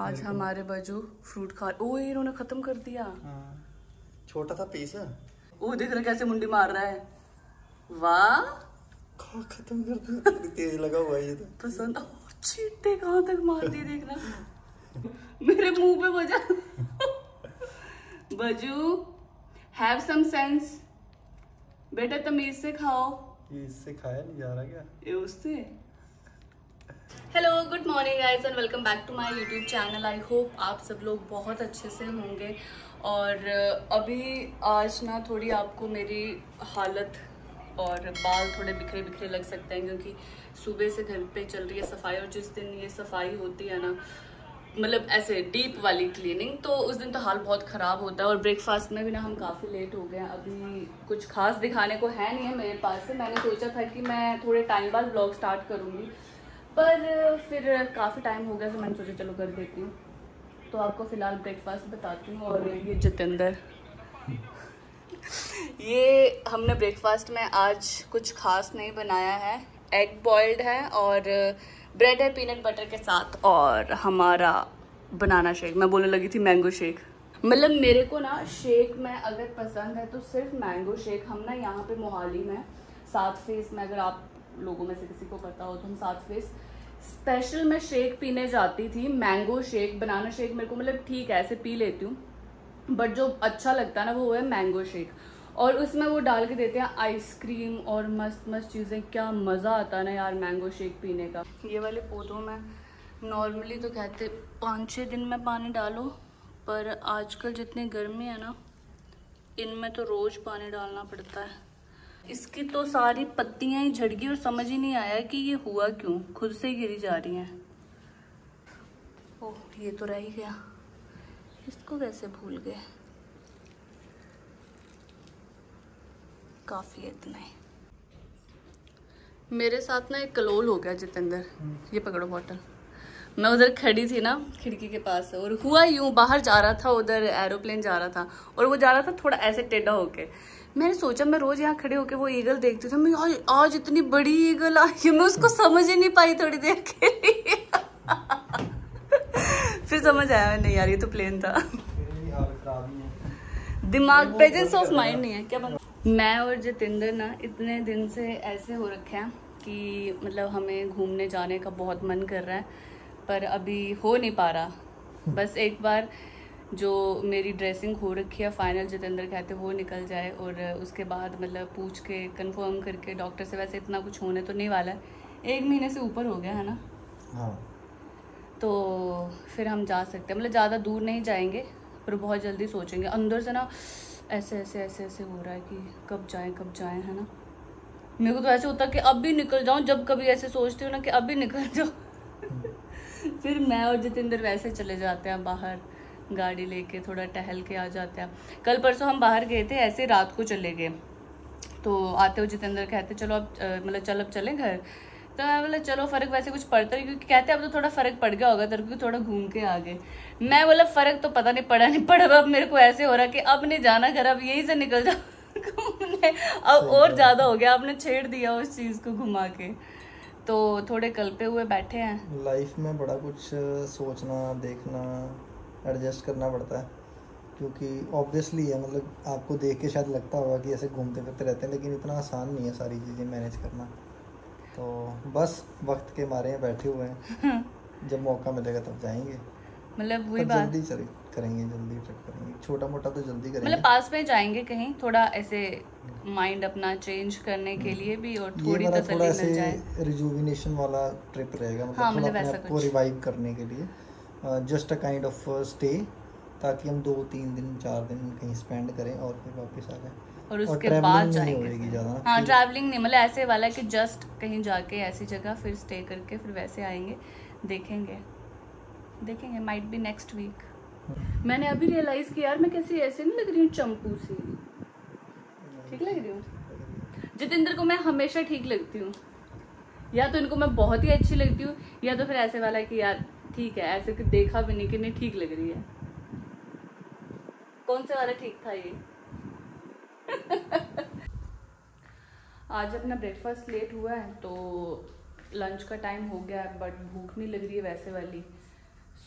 आज हमारे बाजू फ्रूट खा ओ इन्होंने खत्म कर दिया। छोटा था पीस। ओ देख रहे कैसे मुंडी मार रहा है। वाह खत्म कर दिया। तेज लगा हुआ ये तो। पसंद चीटे कहाँ तक मार दी देखना। मेरे मुंह पे बजा। बाजू हैव सम सेंस। बेटा तमीज से खाओ। ये इससे खाया नहीं जा रहा क्या? ये उससे। Hello good morning guys and welcome back to my YouTube channel. I hope आप सब लोग बहुत अच्छे से होंगे। और अभी आज ना थोड़ी आपको मेरी हालत और बाल थोड़े बिखरे बिखरे लग सकते हैं क्योंकि सुबह से घर पे चल रही है सफाई। और जिस दिन ये सफाई होती है ना, मतलब ऐसे डीप वाली क्लीनिंग, तो उस दिन तो हाल बहुत ख़राब होता है। और ब्रेकफास्ट में भी ना हम काफ़ी लेट हो गए हैं। अभी कुछ खास दिखाने को है नहीं है मेरे पास से। मैंने सोचा था कि मैं थोड़े टाइम बाद ब्लॉग स्टार्ट करूँगी, पर फिर काफ़ी टाइम हो गया तो मैंने सोचा चलो कर देती हूँ। तो आपको फ़िलहाल ब्रेकफास्ट बताती हूँ। और ये जतिंदर, ये हमने ब्रेकफास्ट में आज कुछ खास नहीं बनाया है। एग बॉइल्ड है और ब्रेड है पीनट बटर के साथ, और हमारा बनाना शेक। मैं बोलने लगी थी मैंगो शेक। मतलब मेरे को ना शेक में अगर पसंद है तो सिर्फ मैंगो शेक। हम ना यहाँ पे मोहाली में 7 फेस में, अगर आप लोगों में से किसी को पता हो तो, हम 7 फेस स्पेशल में शेक पीने जाती थी। मैंगो शेक, बनाना शेक मेरे को मतलब ठीक है ऐसे पी लेती हूँ, बट जो अच्छा लगता है ना वो है मैंगो शेक। और उसमें वो डाल के देते हैं आइसक्रीम और मस्त मस्त चीज़ें। क्या मज़ा आता है ना यार मैंगो शेक पीने का। ये वाले पौधों में नॉर्मली तो कहते 5-6 दिन में पानी डालो, पर आजकल जितनी गर्मी है ना इनमें तो रोज़ पानी डालना पड़ता है। इसकी तो सारी पत्तियां ही झड़ गई और समझ ही नहीं आया कि ये हुआ क्यों, खुद से गिरी जा रही हैं। ओह ये तो रह ही गया, इसको कैसे भूल गए। काफ़ी इतना है। मेरे साथ ना एक कलोल हो गया जतिंदर। ये पकड़ो बॉटल। मैं उधर खड़ी थी ना खिड़की के पास, और हुआ यूँ बाहर जा रहा था, उधर एरोप्लेन जा रहा था, और वो जा रहा था थोड़ा ऐसे टेढ़ा होके। मैंने सोचा मैं रोज़ यहाँ खड़े होके वो ईगल देखती थी, मैं आज इतनी बड़ी ईगल आई। मैं उसको समझ ही नहीं पाई थोड़ी देर के लिए। फिर समझ आया नहीं यार ये तो प्लेन था। दिमाग प्रेजेंस ऑफ माइंड नहीं है क्या। मैं और जतिंदर ना इतने दिन से ऐसे हो रखे हैं कि मतलब हमें घूमने जाने का बहुत मन कर रहा है, पर अभी हो नहीं पा रहा। बस एक बार जो मेरी ड्रेसिंग हो रखी है फाइनल, जतिंदर कहते वो निकल जाए, और उसके बाद मतलब पूछ के कंफर्म करके डॉक्टर से। वैसे इतना कुछ होने तो नहीं वाला है, 1 महीने से ऊपर हो गया है ना। हाँ। तो फिर हम जा सकते हैं, मतलब ज़्यादा दूर नहीं जाएंगे पर बहुत जल्दी सोचेंगे। अंदर से ना ऐसे ऐसे ऐसे ऐसे हो रहा है कि कब जाएं है ना। मेरे को तो ऐसे होता है कि अब भी निकल जाऊं। जब कभी ऐसे सोचती हूँ ना कि अब भी निकल जाऊं फिर मैं और जतिंदर वैसे चले जाते हैं बाहर गाड़ी लेके, थोड़ा टहल के आ जाते हैं। कल परसों हम बाहर गए थे ऐसे, रात को चले गए, तो आते हुए जतिंदर कहते चलो अब मतलब चल अब चलें घर। तो मैं बोला चलो, फ़र्क वैसे कुछ पड़ता नहीं क्योंकि कहते अब तो थोड़ा फ़र्क पड़ गया होगा तेरे को, थोड़ा घूम के आ गए। मैं बोला फ़र्क तो पता नहीं पड़ा नहीं पड़ा। अब मेरे को ऐसे हो रहा कि अब नहीं जाना घर, अब यहीं से निकल जाओ घूमने। अब और ज़्यादा हो गया, आपने छेड़ दिया उस चीज़ को घुमा के। तो थोड़े कल्पे हुए बैठे हैं। लाइफ में बड़ा कुछ सोचना, देखना, एडजस्ट करना पड़ता है क्योंकि ऑब्वियसली है। मतलब आपको देख के शायद लगता होगा कि ऐसे घूमते फिरते रहते हैं, लेकिन इतना आसान नहीं है सारी चीज़ें मैनेज करना। तो बस वक्त के मारे बैठे हुए हैं, जब मौका मिलेगा तब जाएंगे। मतलब वही बात, जल्दी करेंगे, छोटा मोटा तो जल्दी करेंगे। मतलब पास में जाएंगे कहीं, थोड़ा ऐसे माइंड अपना चेंज करने के लिए भी, और थोड़ी तसल्ली मिल जाए। रिजुविनेशन वाला ट्रिप रहेगा, मतलब आपको रिवाइव करने के लिए just a kind of stay, ताकि हम 2-3 दिन 4 दिन कहीं स्पेंड करें और फिर वापस आ जाए। और उसके बाद जाएंगे। हाँ, ट्रैवलिंग नहीं, मतलब ऐसे वाला कि जस्ट कहीं जाके ऐसी जगह फिर स्टे करके फिर वैसे आएंगे। देखेंगे माइट बी नेक्स्ट वीक। मैंने अभी रियलाइज़ किया यार मैं कैसे ऐसे नहीं लग रही हूँ चंपू सी। ठीक लग रही हूँ जतिंदर को, मैं हमेशा ठीक लगती हूँ। या तो इनको मैं बहुत ही अच्छी लगती हूँ, या तो फिर ऐसे वाला कि यार ठीक है, ऐसे कि देखा भी नहीं कि नहीं ठीक लग रही है। कौन से वाला ठीक था ये आज अपना ब्रेकफास्ट लेट हुआ है तो लंच का टाइम हो गया है, बट भूख नहीं लग रही है वैसे वाली।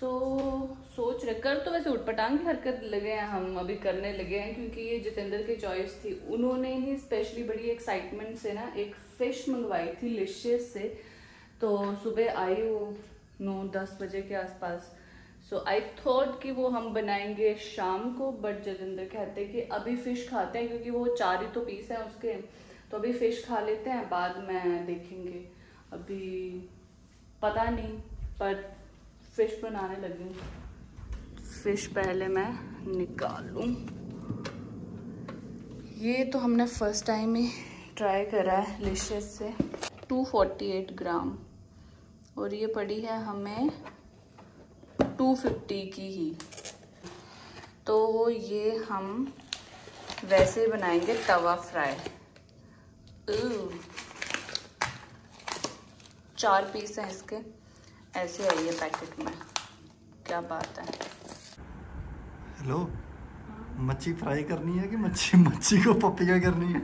सोच रहे कर तो वैसे उठपटांग की हरकत लगे हैं हम अभी करने लगे हैं, क्योंकि ये जतिंदर की चॉइस थी। उन्होंने ही स्पेशली बड़ी एक्साइटमेंट से ना एक फ़िश मंगवाई थी लिशियस से, तो सुबह आई वो 9-10 बजे के आसपास। सो आई थॉट कि वो हम बनाएंगे शाम को, बट जतिंदर कहते हैं कि अभी फ़िश खाते हैं, क्योंकि वो 4 ही तो पीस हैं उसके, तो अभी फ़िश खा लेते हैं बाद में देखेंगे। अभी पता नहीं, पर फ़िश बनाने लगी हूँ। फ़िश पहले मैं निकालूँ। ये तो हमने फर्स्ट टाइम ही ट्राई करा है लिशियस से। 248 ग्राम और ये पड़ी है हमें 250 की ही। तो ये हम वैसे बनाएंगे तवा फ्राई। 4 पीस हैं इसके, ऐसे आई है पैकेट में। क्या बात है। हेलो, मच्छी फ्राई करनी है कि मच्छी को पपिया करनी है?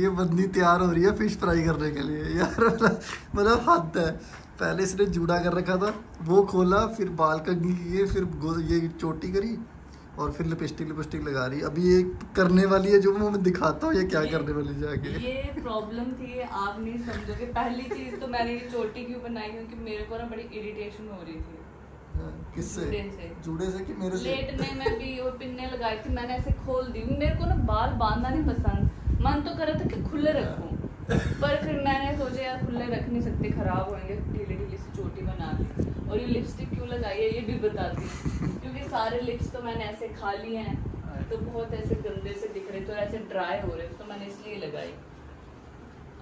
ये बंदी तैयार हो रही है फिश फ्राई करने के लिए यार, मतलब हद है। पहले इसने जूड़ा कर रखा था, वो खोला, फिर बाल कंघी किए, फिर ये चोटी करी और फिर लिपस्टिक लगा रही। अभी ये करने वाली है जो मैं दिखाता हूँ ये क्या करने वाली जाके। ये प्रॉब्लम थी, आप नहीं समझोगे। पहली चीज तो मैंने ये चोटी क्यों बनाई, क्योंकि मेरे को ना बड़ी इरिटेशन हो रही थी। किससे? जूड़े से कि मेरे से? लेट में मैं भी और पिन्ने लगाई थी, मैंने ऐसे खोल दी। मेरे को ना बाल बांधना नहीं पसंद, मन तो कर रहा था कि खुले रखूँ, पर फिर मैंने सोचा यार खुले रख नहीं सकते, खराब होंगे, ढीले से चोटी बना दी। और ये लिपस्टिक क्यों लगाई है ये भी बताती, क्योंकि सारे लिप्स तो मैंने ऐसे खा लिए हैं, तो बहुत ऐसे गंदे से दिख रहे थे और ऐसे ड्राई हो रहे थे, तो मैंने इसलिए लगाई।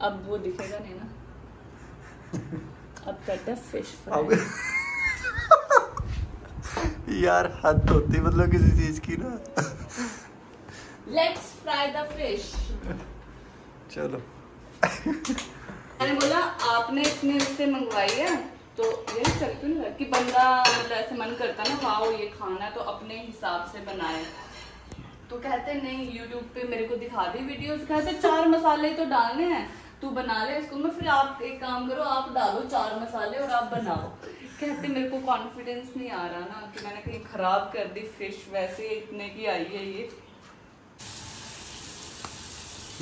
अब वो दिखेगा नहीं ना। अब करते हैं फिश फ्राई। यार हद होती मतलब किसी चीज की ना। Let's fry the fish. चलो। मैंने बोला आपने इतने से मंगवाई है, तो ये चलती ना कि बंदा मतलब ऐसे मन करता ना खाओ ये खाना, तो अपने हिसाब से बनाए। तो कहते नहीं, यूट्यूब पे मेरे को दिखा दी वीडियोस, कहते 4 मसाले तो डालने हैं, तू बना ले इसको। मैं फिर आप एक काम करो, आप डालो 4 मसाले और आप बनाओ। कहते मेरे को कॉन्फिडेंस नहीं आ रहा ना कि मैंने कहीं खराब कर दी फिश, वैसे इतने की आई है ये।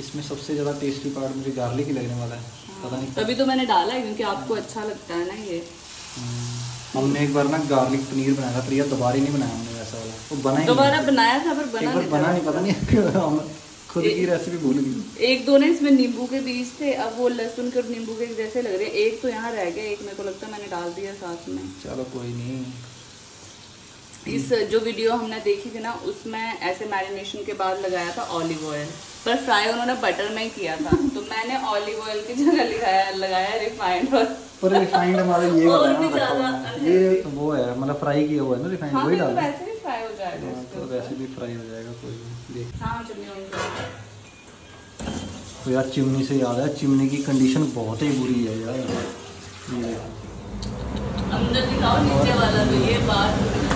इसमें सबसे ज़्यादा टेस्टी पार्ट मुझे गार्लिक ही लगने वाला है। पता नहीं तभी तो मैंने डाला है, क्योंकि आपको अच्छा लगता है ना ये। हमने एक बार ना गार्लिक पनीर बनाया था, प्रिया दोबारा नहीं बनाया हमने वैसा वाला। वो बनाया दोबारा बनाया था पर बना नहीं पता नहीं, खुद की रेसिपी भूल गई। एक दो ने इसमें नींबू के बीज थे, अब वो लहसुन के नींबू के जैसे लग रहे हैं। एक तो यहाँ रह गया, एक मेरे को लगता है मैंने डाल दिया साथ में। चलो कोई नहीं। इस जो वीडियो हमने देखी थी ना, उसमें ऐसे मैरिनेशन के बाद लगाया था ऑलिव ऑयल, पर फ्राई उन्होंने बटर में ही किया था। तो मैंने ऑलिव ऑयल की जगह लगाया रिफाइंड। और रिफाइंड हमारा ये वाला ना ज़्यादा, ये वो है मतलब फ्राई किया हुआ है ना रिफाइंड, वही डाल। हां वैसे भी फ्राई हो जाएगा, तो वैसे भी फ्राई हो जाएगा, कोई नहीं। देख हां चिमनी ऑयल। तो यार चिमनी से याद है, चिमनी की कंडीशन बहुत ही बुरी है यार। ये अंदर दिखाओ नीचे वाला, तो ये बात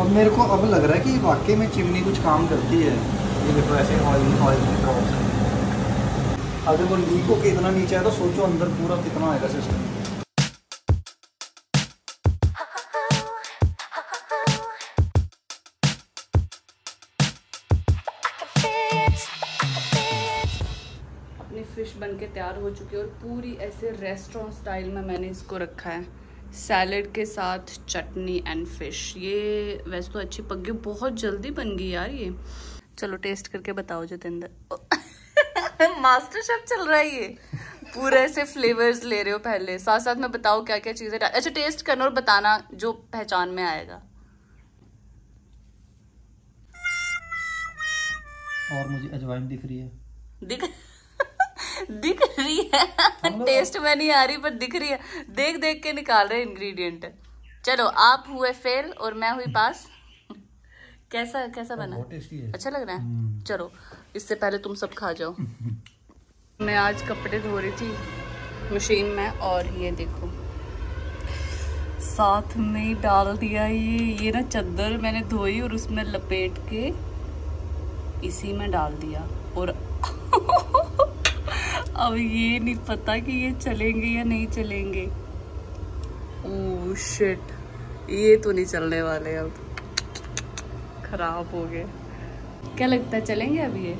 और मेरे को अब लग रहा है कि वाकई में चिमनी कुछ काम करती है। ये देखो ऐसे ऑयल ड्रॉप्स है। अगर वो लीक होकर इतना नीचे है तो सोचो अंदर पूरा कितना आएगा सिस्टम। फिश बनके तैयार हो चुकी है और पूरी ऐसे रेस्टोरेंट स्टाइल में मैंने इसको रखा है। सैलेड के साथ चटनी एंड फिश। ये वैसे तो अच्छी पक गई, बहुत जल्दी बन गई यार ये। चलो टेस्ट करके बताओ जतिंदर। मास्टर शेफ चल रहा है ये, पूरे ऐसे फ्लेवर्स ले रहे हो पहले, साथ साथ में बताओ क्या क्या चीज़ें। अच्छा टेस्ट करना और बताना जो पहचान में आएगा। और मुझे अजवाइन दिख रही है, दिख रही है, टेस्ट में नहीं आ रही पर दिख रही है। देख के निकाल रहे इंग्रेडिएंट। चलो आप हुए फेल और मैं हुई पास। कैसा बना? बहुत टेस्टी है, अच्छा लग रहा है। चलो इससे पहले तुम सब खा जाओ। मैं आज कपड़े धो रही थी मशीन में और ये देखो साथ में ही डाल दिया ये ना। चादर मैंने धोई और उसमें लपेट के इसी में डाल दिया और अब ये नहीं पता कि ये चलेंगे या नहीं चलेंगे। ओह शिट, ये तो नहीं चलने वाले, अब खराब हो गए। क्या लगता है चलेंगे? अब ये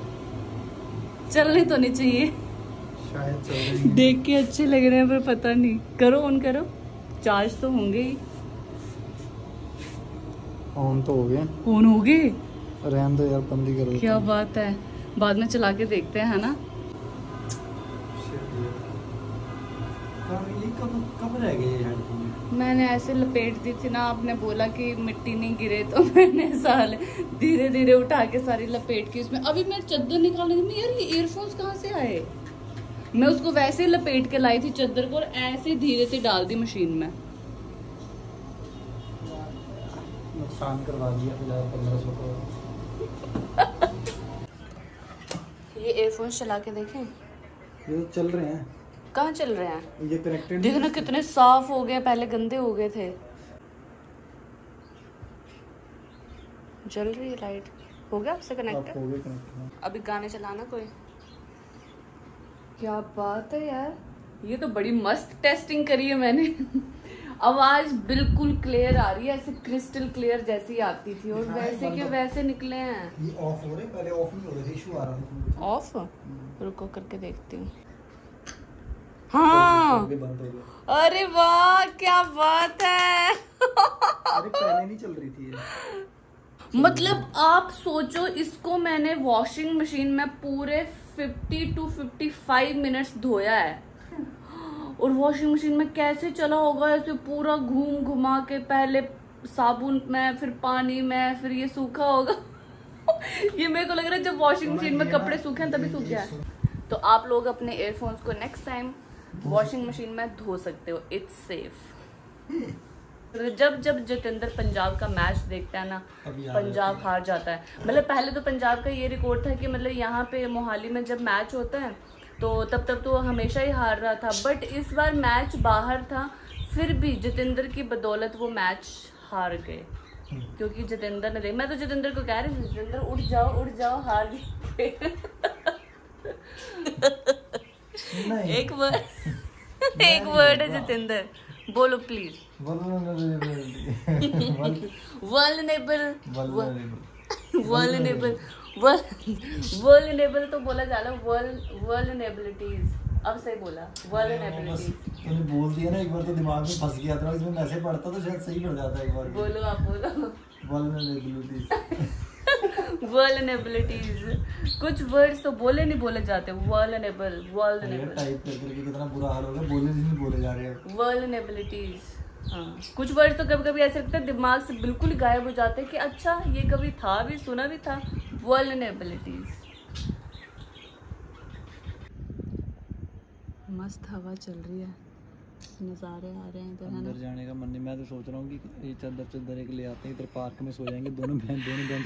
चलने तो नहीं चाहिए, शायद चलेंगे। देख के अच्छे लग रहे हैं पर पता नहीं। करो ऑन करो, चार्ज तो होंगे ही। ऑन तो हो गए, ऑन हो गए। रहने दो यार, बंद ही करो। क्या बात है, बाद में चला के देखते हैं, है ना। कब रह गए हेडफोन? मैंने ऐसे लपेट दी थी ना, आपने बोला कि मिट्टी नहीं गिरे, तो मैंने साले धीरे धीरे उठा के सारी लपेट की उसमें। अभी मैं चद्दर निकालने लगी, यार ये ईयरफोन्स कहाँ से आए? मैं उसको वैसे लपेट के लाई थी चद्दर को और ऐसे धीरे से डाल दी मशीन में। नुकसान करवा दिया 1500 को। ये ईयरफोन्स चला के देखें, ये चल रहे हैं। कहाँ चल रहे हैं? ये कनेक्टेड देखना कितने साफ हो गए, पहले गंदे हो गए थे। जल रही है लाइट। हो गया आपसे कनेक्ट? अभी गाने चलाना कोई। क्या बात है यार, ये तो बड़ी मस्त टेस्टिंग करी है मैंने। आवाज बिल्कुल क्लियर आ रही है, ऐसे क्रिस्टल क्लियर जैसी आती थी और वैसे के वैसे निकले हैं। ये ऑफ हो रहे, पहले ऑफ नहीं हो रहे थे, इशू आ रहा था। ऑफ रुको करके देखती हूँ। हाँ अरे वाह क्या बात है। अरे पहले नहीं चल रही थी ये। मतलब आप सोचो, इसको मैंने वॉशिंग मशीन में पूरे 50 to 55 मिनट्स धोया है और वॉशिंग मशीन में कैसे चला होगा, ऐसे पूरा घूम घुमा के पहले साबुन में फिर पानी में फिर ये सूखा होगा। ये मेरे को लग रहा है जब वॉशिंग मशीन में कपड़े सूखे हैं तभी सूख गया है। तो आप लोग अपने ईयरफोन्स को नेक्स्ट टाइम वॉशिंग मशीन में धो सकते हो, इट्स सेफ। जब जतिंदर पंजाब का मैच देखता है ना, पंजाब हार जाता है। मतलब पहले तो पंजाब का ये रिकॉर्ड था कि मतलब यहाँ पे मोहाली में जब मैच होता है तो तब तक तो हमेशा ही हार रहा था, बट इस बार मैच बाहर था, फिर भी जतिंदर की बदौलत वो मैच हार गए। क्योंकि जतिंदर ने, मैं तो जतिंदर को कह रही, जतिंदर उठ जाओ हार गए। एक वर्ड है जतिंदर, बोलो प्लीज। वल्नरेबल तो बोला जा रहा है, वल्नरेबिलिटीज। अब सही बोला, वल्नरेबिलिटीज। तूने बोल दिया ना एक बार, तो दिमाग में फंस गया था। इसमें ऐसे पढ़ता तो शायद सही हो जाता एक बार। बोलो आप, बोलो वल्नरेबिलिटीज। वल्नरेबिलिटीज। कुछ वर्ड्स तो बोले नहीं बोले जाते। वल्नरेबल टाइप करके कितना बुरा हाल होगा, बोले नहीं बोले जा रहे हैं वल्नरेबिलिटीज। हाँ, कुछ वर्ड्स तो कभी कभी ऐसे लगता है दिमाग से बिल्कुल गायब हो जाते हैं कि अच्छा ये कभी था भी, सुना भी था। वल्नरेबिलिटीज। मस्त हवा चल रही है, नज़ारे आ रहे हैं। अंदर जाने का मन नहीं। मैं तो सोच रहा हूँ कि ये चद्दर एक ले आते हैं, इधर पार्क में सो जाएंगे दोनों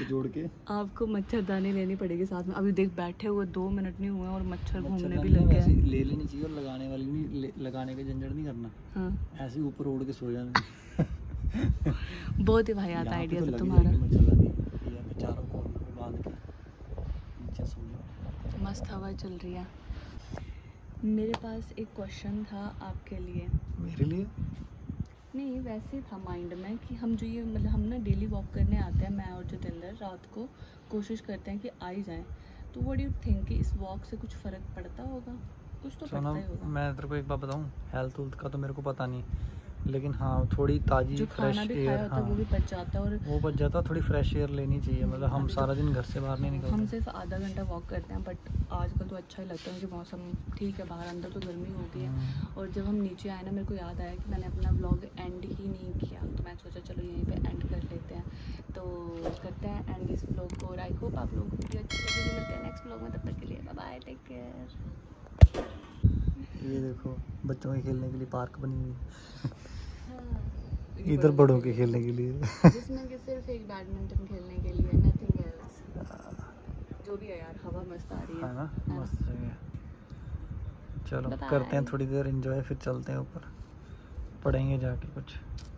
जोड़ के। आपको मच्छरदानी लेनी पड़ेगी साथ में। अभी देख बैठे हुए 2 मिनट नहीं हुए और मच्छर घूमने भी लग गए। ले लेनी चाहिए और लगाने वाली नहीं, लगाने का झंझट नहीं करना। हाँ, ऐसे ऊपर उड़ के सो जाना। बहुत ही भाई आता आइडिया था तुम्हारा। मस्त हवा चल रही है। मेरे पास एक क्वेश्चन था आपके लिए। मेरे लिए नहीं, वैसे था माइंड में कि हम जो ये मतलब हम ना डेली वॉक करने आते हैं, मैं और जतिंदर रात को कोशिश करते हैं कि आ ही जाएं। तो व्हाट डू यू थिंक कि इस वॉक से कुछ फ़र्क पड़ता होगा? कुछ तो पड़ता ही होगा। मैं तेरे को एक बात बताऊँ, हेल्थ वेल्थ का तो मेरे को पता नहीं, लेकिन हाँ थोड़ी ताज़ी जो खाना भी खाया होता है वो भी पच जाता है। और वो पच जाता है, थोड़ी फ्रेश एयर लेनी चाहिए। मतलब हम सारा दिन घर से बाहर नहीं निकलते, हम सिर्फ आधा घंटा वॉक करते हैं। बट आजकल तो अच्छा ही लगता है कि मौसम ठीक है बाहर, अंदर तो गर्मी हो गई है। और जब हम नीचे आए ना, मेरे को याद आया कि मैंने अपना व्लॉग एंड ही नहीं किया, तो मैं सोचा चलो यहीं पर एंड कर लेते हैं। तो करते हैं एंड इस व्लॉग को। और आई होप आप लोगों को वीडियो अच्छी लगी। मिलते हैं नेक्स्ट व्लॉग में, तब तक के लिए बाय, टेक केयर। ये देखो बच्चों के खेलने के लिए पार्क बनी हुई है, इधर बड़ों के खेलने के लिए, जिसमें कि सिर्फ एक बैडमिंटन खेलने के लिए, नथिंग एल्स। जो भी है यार, हवा मस्त आ रही है ना, मस्त जगह है। चलो करते हैं थोड़ी देर एंजॉय, फिर चलते हैं ऊपर, पढ़ेंगे जाके कुछ।